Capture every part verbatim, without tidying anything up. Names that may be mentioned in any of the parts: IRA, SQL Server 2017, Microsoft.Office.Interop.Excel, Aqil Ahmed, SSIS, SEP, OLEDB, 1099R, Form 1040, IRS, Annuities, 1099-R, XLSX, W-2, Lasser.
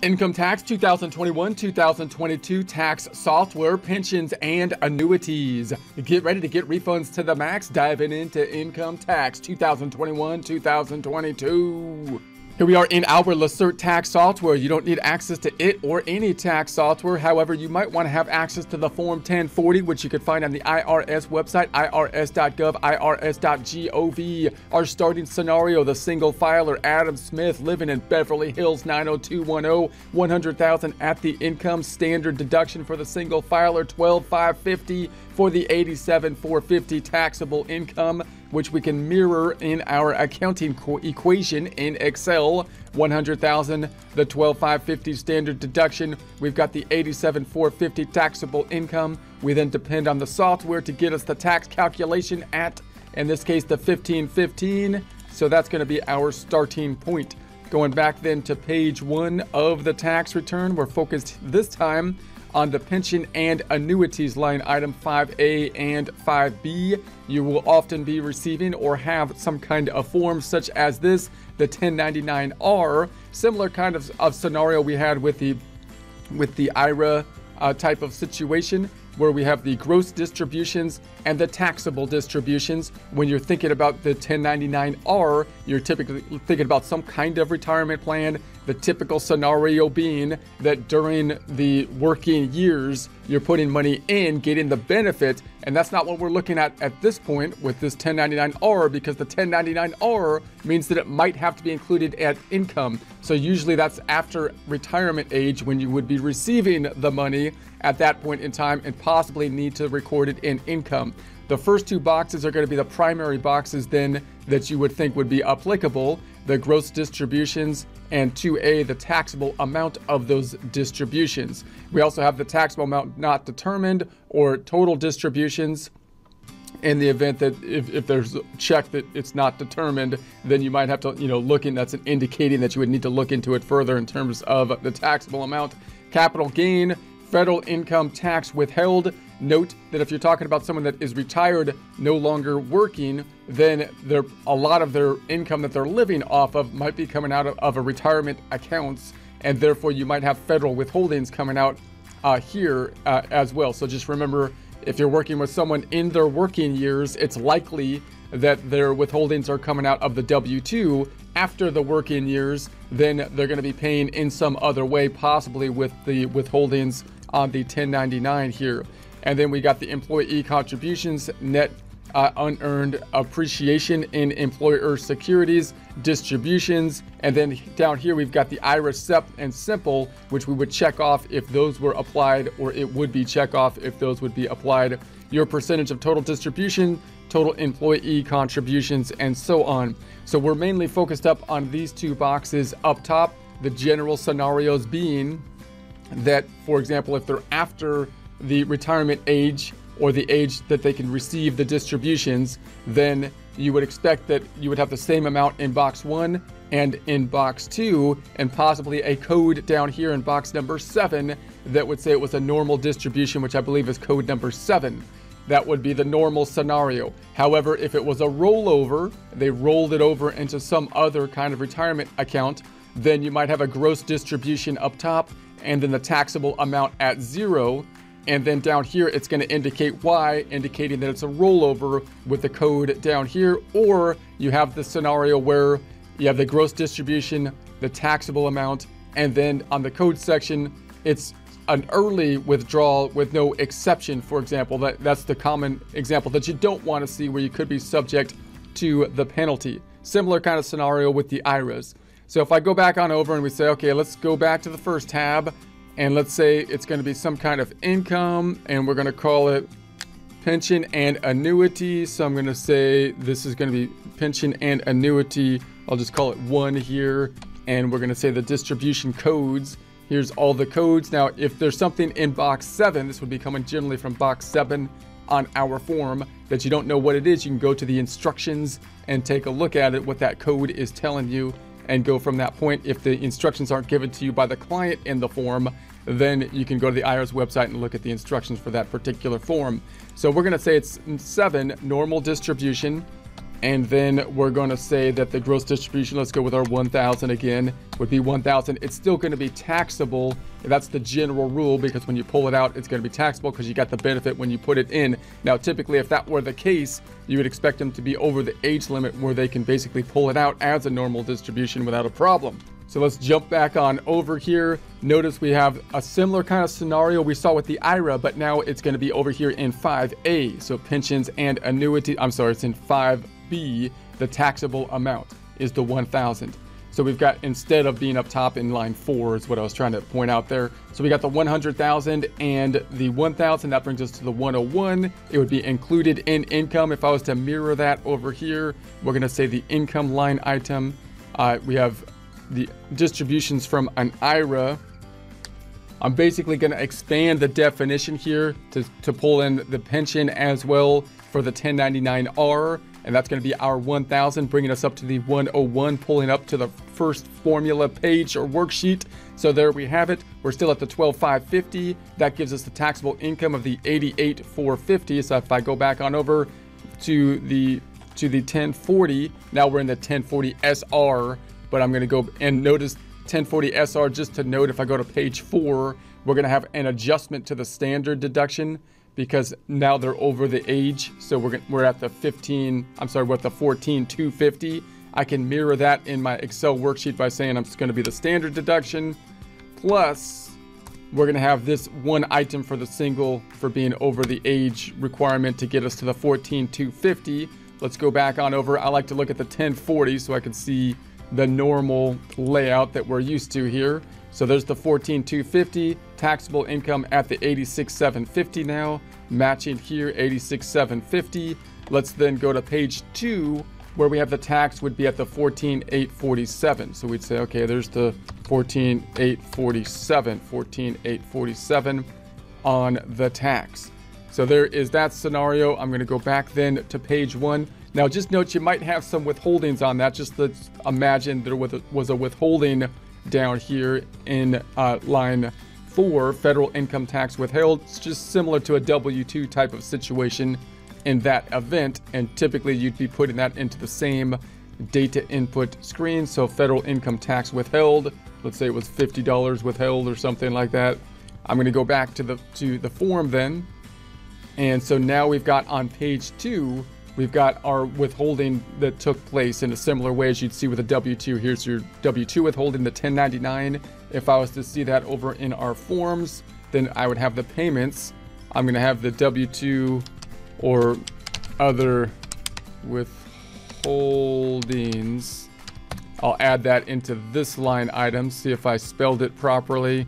Income tax two thousand twenty-one, two thousand twenty-two tax software, pensions, and annuities. Get ready to get refunds to the max, diving into income tax two thousand twenty-one, two thousand twenty-two. Here we are in our Lasser tax software. You don't need access to it or any tax software. However, you might want to have access to the Form ten forty, which you can find on the I R S website, I R S dot gov, I R S dot gov. Our starting scenario, the single filer, Adam Smith, living in Beverly Hills, nine oh two one oh, one hundred thousand dollars at the income, standard deduction for the single filer, twelve thousand five hundred fifty dollars for the eighty-seven thousand four hundred fifty dollars taxable income, which we can mirror in our accounting equation in Excel. one hundred thousand dollars, the twelve thousand five hundred fifty dollars standard deduction. We've got the eighty-seven thousand four hundred fifty dollars taxable income. We then depend on the software to get us the tax calculation at, in this case, the fifteen fifteen. So that's going to be our starting point. Going back then to page one of the tax return, we're focused this time on the pension and annuities line item five A and five B. You will often be receiving or have some kind of form such as this, the ten ninety-nine R, similar kind of, of scenario we had with the with the I R A uh, type of situation, where we have the gross distributions and the taxable distributions. When you're thinking about the ten ninety-nine R, you're typically thinking about some kind of retirement plan, the typical scenario being that during the working years, you're putting money in, getting the benefit, and that's not what we're looking at at this point with this ten ninety-nine R, because the ten ninety-nine R means that it might have to be included at income. So usually that's after retirement age when you would be receiving the money at that point in time and possibly need to record it in income. The first two boxes are going to be the primary boxes then that you would think would be applicable, the gross distributions and two A, the taxable amount of those distributions. We also have the taxable amount not determined or total distributions. In the event that if, if there's a check that it's not determined, then you might have to, you know, look in. That's an indicating that you would need to look into it further in terms of the taxable amount, capital gain, federal income tax withheld. Note that if you're talking about someone that is retired, no longer working, then there, a lot of their income that they're living off of might be coming out of, of a retirement accounts, and therefore you might have federal withholdings coming out uh, here uh, as well. So just remember, if you're working with someone in their working years, it's likely that their withholdings are coming out of the W two after the working years. Then they're going to be paying in some other way, possibly with the withholdings on the ten ninety-nine here. And then we got the employee contributions, net uh, unearned appreciation in employer securities, distributions. And then down here, we've got the I R A, S E P, and simple, which we would check off if those were applied, or it would be check off if those would be applied. Your percentage of total distribution, total employee contributions, and so on. So we're mainly focused up on these two boxes up top, the general scenarios being that, for example, if they're after the retirement age or the age that they can receive the distributions, then you would expect that you would have the same amount in box one and in box two, and possibly a code down here in box number seven that would say it was a normal distribution, which I believe is code number seven. That would be the normal scenario. However, if it was a rollover, they rolled it over into some other kind of retirement account, then you might have a gross distribution up top and then the taxable amount at zero. And then down here, it's going to indicate why, indicating that it's a rollover with the code down here. Or you have the scenario where you have the gross distribution, the taxable amount, and then on the code section, it's an early withdrawal with no exception, for example. That, that's the common example that you don't want to see, where you could be subject to the penalty. Similar kind of scenario with the I R As. So if I go back on over and we say, okay, let's go back to the first tab, and let's say it's going to be some kind of income, and we're going to call it pension and annuity. So I'm going to say this is going to be pension and annuity. I'll just call it one here, and we're going to say the distribution codes. Here's all the codes. Now, if there's something in box seven, this would be coming generally from box seven on our form, that you don't know what it is, you can go to the instructions and take a look at it, what that code is telling you, and go from that point. If the instructions aren't given to you by the client in the form, then you can go to the I R S website and look at the instructions for that particular form. So we're gonna say it's seven, normal distribution, And then we're going to say that the gross distribution, let's go with our one thousand again, would be one thousand. It's still going to be taxable. That's the general rule, because when you pull it out, it's going to be taxable because you got the benefit when you put it in. Now, typically, if that were the case, you would expect them to be over the age limit where they can basically pull it out as a normal distribution without a problem. So let's jump back on over here. Notice we have a similar kind of scenario we saw with the I R A, but now it's going to be over here in five A. So pensions and annuity, I'm sorry, it's in five B. The taxable amount is the one thousand. So we've got, instead of being up top in line four is what I was trying to point out there. So we got the one hundred thousand and the one thousand, that brings us to the one oh one. It would be included in income. If I was to mirror that over here, we're going to say the income line item. Uh, we have the distributions from an I R A. I'm basically going to expand the definition here to, to pull in the pension as well for the ten ninety-nine R, and that's going to be our one thousand, bringing us up to the one oh one, pulling up to the first formula page or worksheet. So there we have it. We're still at the twelve thousand five hundred fifty. That gives us the taxable income of the eighty-eight thousand four hundred fifty. So if I go back on over to the to the ten forty, now we're in the ten forty S R, but I'm going to go and notice ten forty S R, just to note, if I go to page four, we're going to have an adjustment to the standard deduction, because now they're over the age. So we're gonna, we're at the fifteen, I'm sorry, we're at the fourteen thousand two hundred fifty. I can mirror that in my Excel worksheet by saying I'm just gonna be the standard deduction. Plus, we're gonna have this one item for the single for being over the age requirement to get us to the fourteen thousand two hundred fifty. Let's go back on over. I like to look at the ten forty so I can see the normal layout that we're used to here. So there's the fourteen thousand two hundred fifty, taxable income at the eighty-six thousand seven hundred fifty now, matching here, eighty-six thousand seven hundred fifty. Let's then go to page two, where we have the tax would be at the fourteen thousand eight hundred forty-seven. So we'd say, okay, there's the fourteen thousand eight hundred forty-seven, fourteen thousand eight hundred forty-seven on the tax. So there is that scenario. I'm gonna go back then to page one. Now just note, you might have some withholdings on that. Just let's imagine there was a withholding down here in uh, line four, federal income tax withheld. It's just similar to a W two type of situation in that event, and typically you'd be putting that into the same data input screen. So federal income tax withheld, let's say it was fifty dollars withheld or something like that. I'm going to go back to the to the form then, and so now we've got on page two, we've got our withholding that took place in a similar way as you'd see with a W two. Here's your W two withholding, the ten ninety-nine. If I was to see that over in our forms, then I would have the payments. I'm gonna have the W two or other withholdings. I'll add that into this line item, see if I spelled it properly.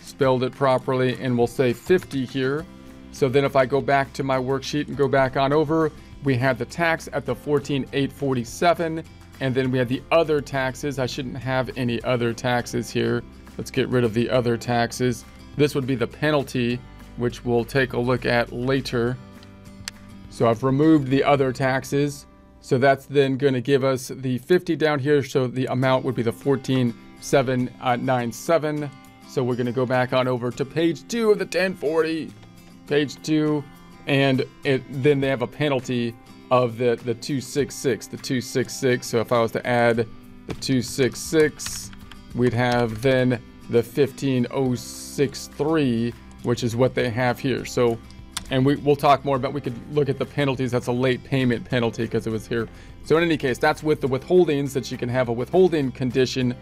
Spelled it properly, and we'll say fifty here. So then if I go back to my worksheet and go back on over, we had the tax at the fourteen thousand eight hundred forty-seven, and then we had the other taxes. I shouldn't have any other taxes here. Let's get rid of the other taxes. This would be the penalty, which we'll take a look at later. So I've removed the other taxes. So that's then going to give us the fifty down here. So the amount would be the fourteen thousand seven hundred ninety-seven. So we're going to go back on over to page two of the ten forty. Page two, and it, then they have a penalty of the, the two sixty-six, the two sixty-six. So if I was to add the two sixty-six, we'd have then the fifteen thousand sixty-three, which is what they have here. So, and we, we'll talk more about, we could look at the penalties. That's a late payment penalty because it was here. So in any case, that's with the withholdings, that you can have a withholding condition.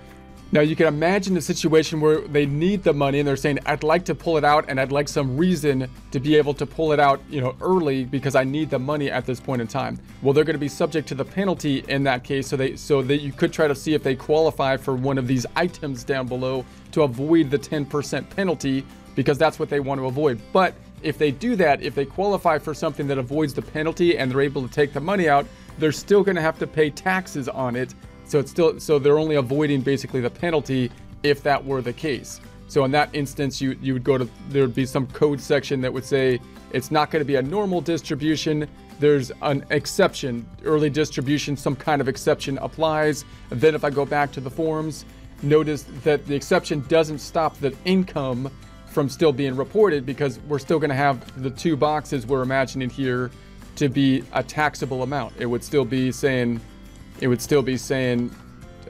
Now you can imagine a situation where they need the money and they're saying, I'd like to pull it out, and I'd like some reason to be able to pull it out, you know, early, because I need the money at this point in time. Well, they're going to be subject to the penalty in that case. So they, so that you could try to see if they qualify for one of these items down below to avoid the ten percent penalty, because that's what they want to avoid. But if they do that, if they qualify for something that avoids the penalty and they're able to take the money out, they're still going to have to pay taxes on it. So it's still, so they're only avoiding basically the penalty if that were the case. So in that instance, you you would go to, there'd be some code section that would say it's not going to be a normal distribution. There's an exception, early distribution, some kind of exception applies. And then if I go back to the forms, notice that the exception doesn't stop the income from still being reported, because we're still going to have the two boxes we're imagining here to be a taxable amount. It would still be saying, it would still be saying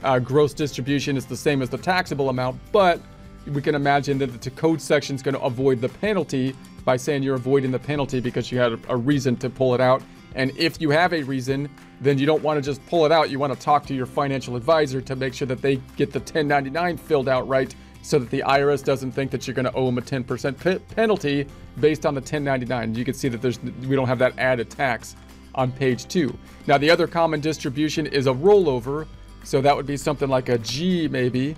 uh, gross distribution is the same as the taxable amount, but we can imagine that the code section is going to avoid the penalty by saying you're avoiding the penalty because you had a, a reason to pull it out. And if you have a reason, then you don't want to just pull it out. You want to talk to your financial advisor to make sure that they get the ten ninety-nine filled out right, so that the I R S doesn't think that you're going to owe them a ten percent penalty based on the ten ninety-nine. You can see that there's we don't have that added tax on page two. Now, the other common distribution is a rollover. So that would be something like a G maybe.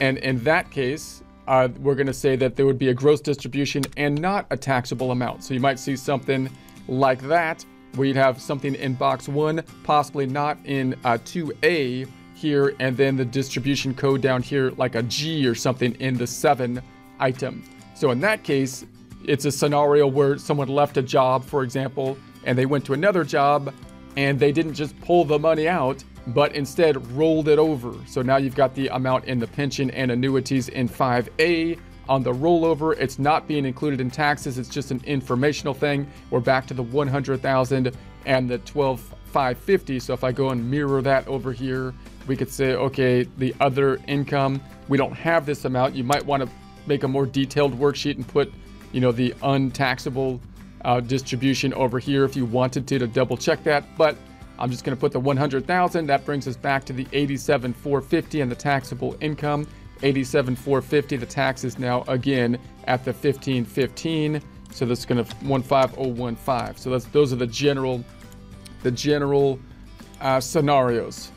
And in that case, uh, we're going to say that there would be a gross distribution and not a taxable amount. So you might see something like that, where you'd have something in box one, possibly not in uh, two A here, and then the distribution code down here, like a G or something in the seven item. So in that case, it's a scenario where someone left a job, for example, and they went to another job and they didn't just pull the money out, but instead rolled it over. So now you've got the amount in the pension and annuities in five A on the rollover. It's not being included in taxes. It's just an informational thing. We're back to the one hundred thousand and the twelve thousand five hundred fifty. So if I go and mirror that over here, we could say, okay, the other income, we don't have this amount. You might want to make a more detailed worksheet and put, you know, the untaxable uh, distribution over here if you wanted to, to double check that. But I'm just going to put the one hundred thousand. That brings us back to the eighty-seven thousand four hundred fifty and the taxable income. eighty-seven thousand four hundred fifty, the tax is now again at the fifteen fifteen. So that's going to one five oh one five. So that's, those are the general, the general uh, scenarios.